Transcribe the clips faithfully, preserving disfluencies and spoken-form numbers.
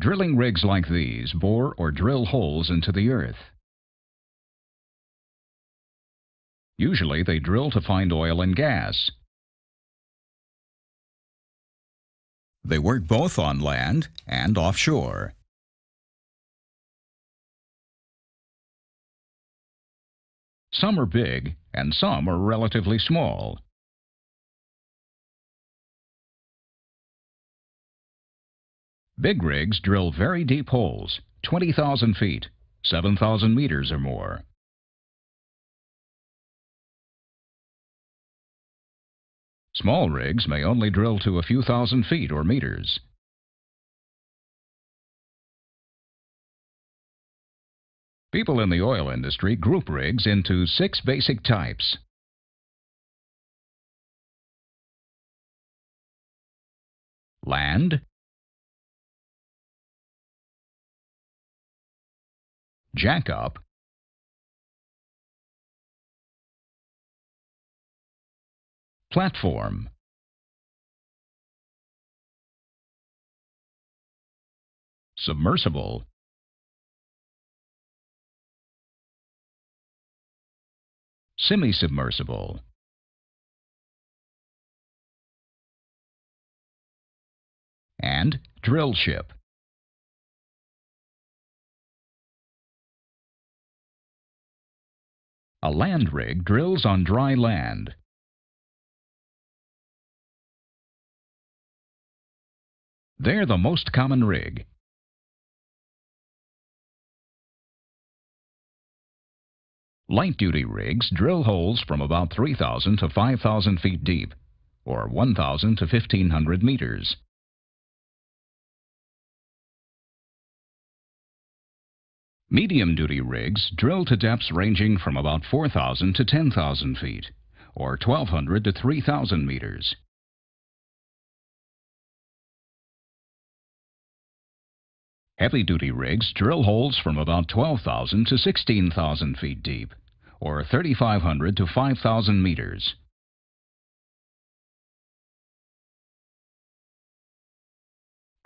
Drilling rigs like these bore or drill holes into the earth. Usually they drill to find oil and gas. They work both on land and offshore. Some are big and some are relatively small. Big rigs drill very deep holes, twenty thousand feet, seven thousand meters or more. Small rigs may only drill to a few thousand feet or meters. People in the oil industry group rigs into six basic types. Land, jack-up, platform, submersible, semi-submersible, and drill ship. A land rig drills on dry land. They're the most common rig. Light-duty rigs drill holes from about three thousand to five thousand feet deep, or one thousand to fifteen hundred meters. Medium-duty rigs drill to depths ranging from about four thousand to ten thousand feet, or twelve hundred to three thousand meters. Heavy-duty rigs drill holes from about twelve thousand to sixteen thousand feet deep, or thirty-five hundred to five thousand meters.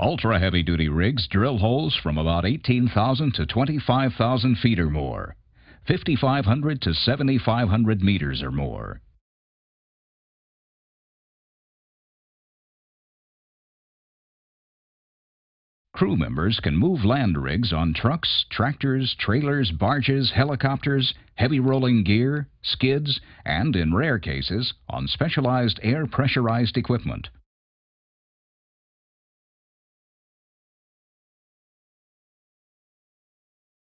Ultra-heavy-duty rigs drill holes from about eighteen thousand to twenty-five thousand feet or more, fifty-five hundred to seventy-five hundred meters or more. Crew members can move land rigs on trucks, tractors, trailers, barges, helicopters, heavy rolling gear, skids, and in rare cases, on specialized air pressurized equipment.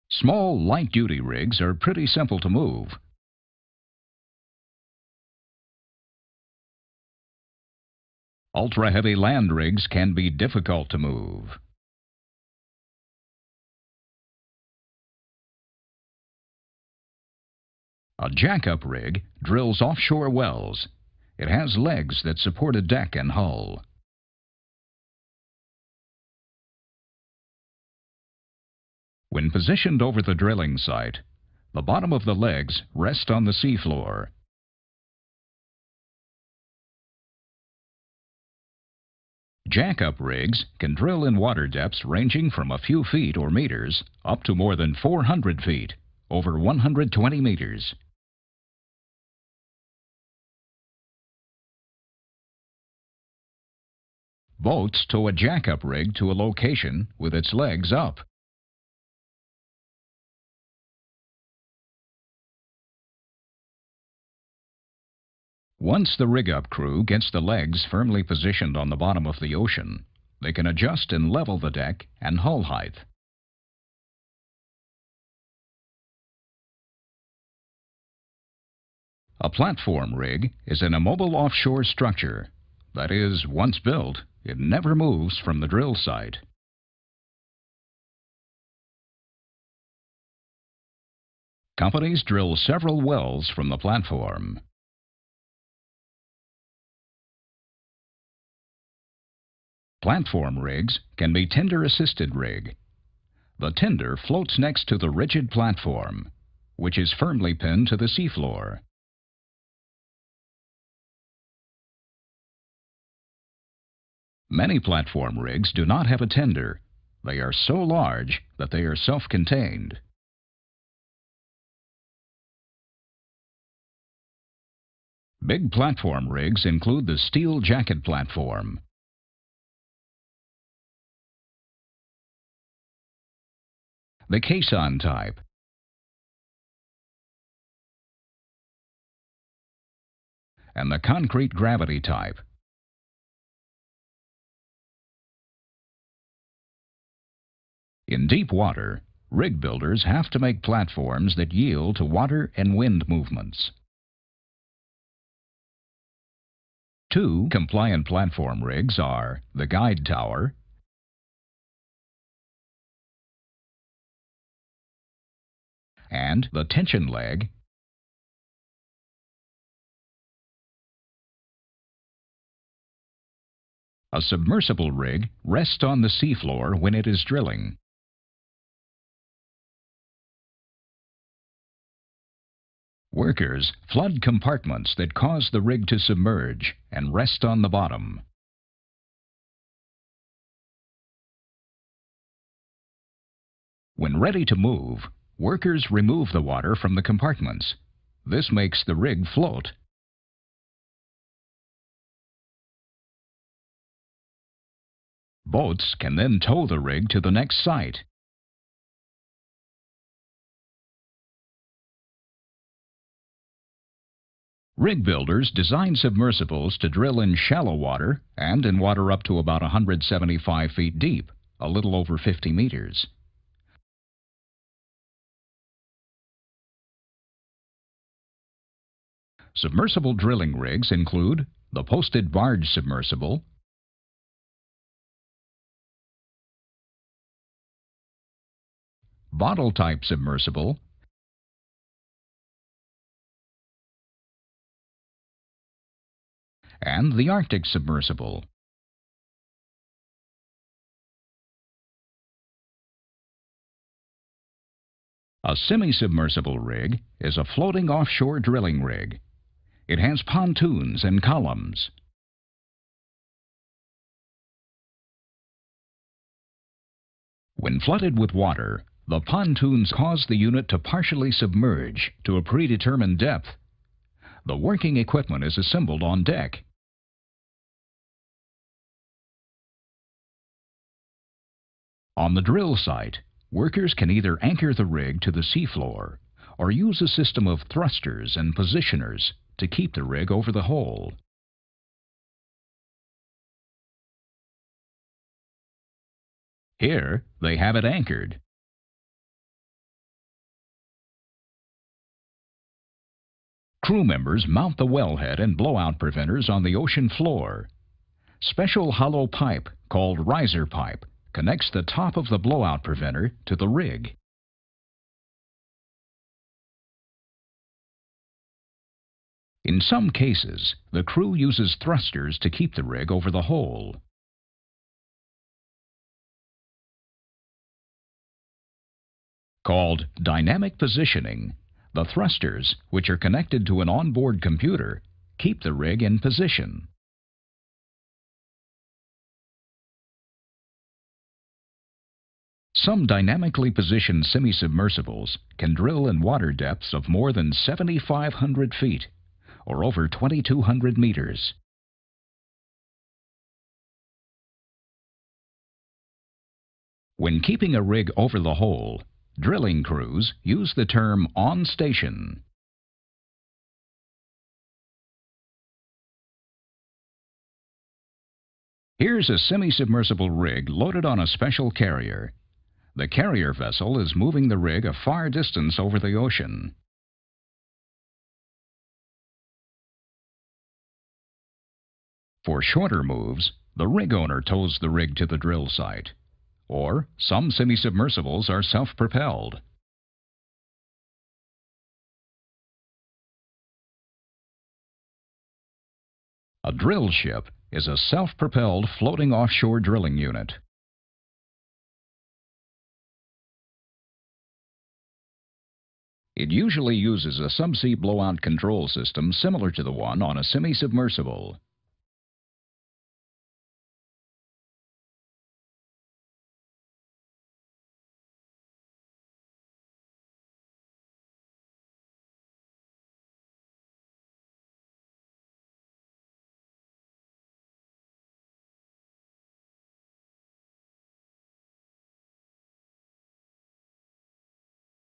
Small, light-duty rigs are pretty simple to move. Ultra-heavy land rigs can be difficult to move. A jack-up rig drills offshore wells. It has legs that support a deck and hull. When positioned over the drilling site, the bottom of the legs rest on the seafloor. Jack-up rigs can drill in water depths ranging from a few feet or meters up to more than four hundred feet, over one hundred twenty meters. Boats tow a jack-up rig to a location with its legs up. Once the rig-up crew gets the legs firmly positioned on the bottom of the ocean, they can adjust and level the deck and hull height. A platform rig is an immobile offshore structure. That is, once built, it never moves from the drill site. Companies drill several wells from the platform. Platform rigs can be tender-assisted rig. The tender floats next to the rigid platform, which is firmly pinned to the seafloor. Many platform rigs do not have a tender. They are so large that they are self-contained. Big platform rigs include the steel jacket platform, the caisson type, and the concrete gravity type. In deep water, rig builders have to make platforms that yield to water and wind movements. Two compliant platform rigs are the guide tower and the tension leg, a submersible rig rests on the seafloor when it is drilling. Workers flood compartments that cause the rig to submerge and rest on the bottom. When ready to move, workers remove the water from the compartments. This makes the rig float. Boats can then tow the rig to the next site. Rig builders design submersibles to drill in shallow water and in water up to about one hundred seventy-five feet deep, a little over fifty meters. Submersible drilling rigs include the posted barge submersible, bottle-type submersible, and the Arctic submersible. A semi-submersible rig is a floating offshore drilling rig. It has pontoons and columns. When flooded with water, the pontoons cause the unit to partially submerge to a predetermined depth. The working equipment is assembled on deck. On the drill site, workers can either anchor the rig to the seafloor or use a system of thrusters and positioners to keep the rig over the hole. Here, they have it anchored. Crew members mount the wellhead and blowout preventers on the ocean floor. Special hollow pipe, called riser pipe, connects the top of the blowout preventer to the rig. In some cases, the crew uses thrusters to keep the rig over the hole. Called dynamic positioning, the thrusters, which are connected to an onboard computer, keep the rig in position. Some dynamically positioned semi-submersibles can drill in water depths of more than seventy-five hundred feet, or over twenty-two hundred meters. When keeping a rig over the hole, drilling crews use the term on station. Here's a semi-submersible rig loaded on a special carrier. The carrier vessel is moving the rig a far distance over the ocean. For shorter moves, the rig owner tows the rig to the drill site. Or, some semi-submersibles are self-propelled. A drill ship is a self-propelled floating offshore drilling unit. It usually uses a subsea blowout control system similar to the one on a semi-submersible.